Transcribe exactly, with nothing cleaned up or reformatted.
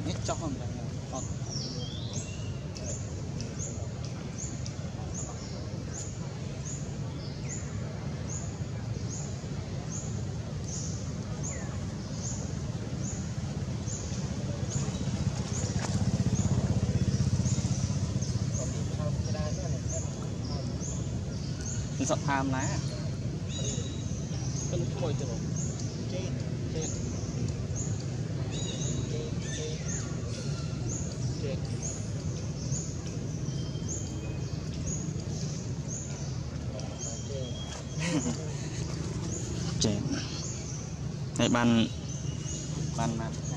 tính hết trong hầm này. Sắp tham lá cân thôi được trên trên trên trên trên ban ban ban